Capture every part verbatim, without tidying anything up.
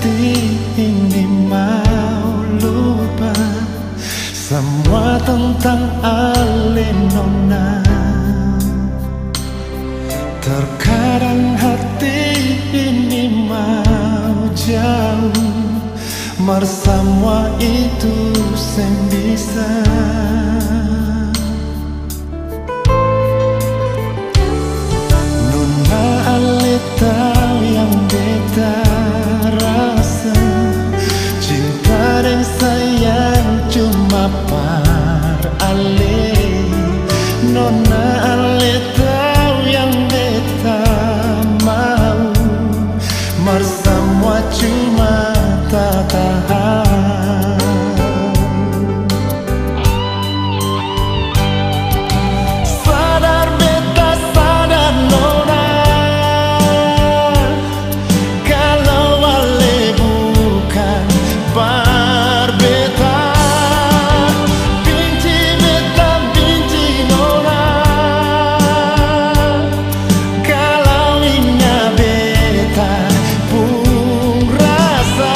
hati ini mau lupa semua tentang Alinona. Terkadang hati ini mau jauh, bersama itu sem bisa. Nona Alita yang beda rasa, cinta dan sayang cuma par Ale. Nona Alita yang beda mau, bersama cuma tak tahan. Sadar beta, sadar Nona, kalau Ale bukan par beta. Benci beta, benci Nona, kalau inya beta pun rasa.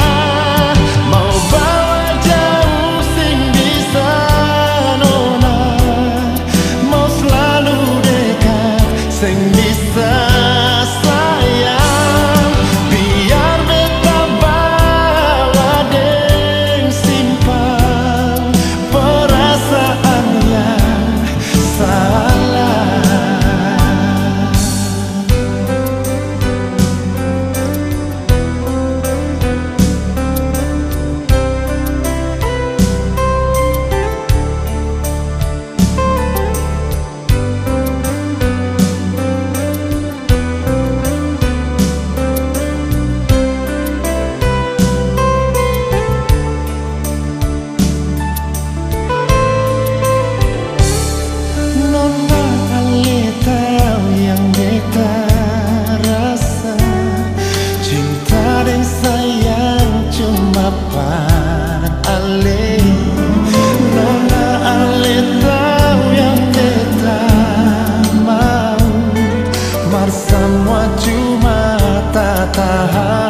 Semua cuma tak tahan.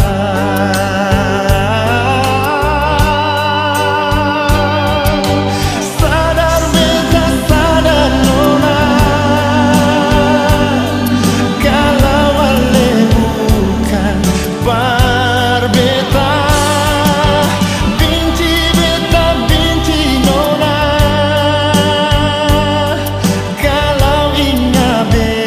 Sadar beta, sadar Nona, kalau Ale bukan par beta. Benci beta, benci Nona, kalau ingat beta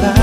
la.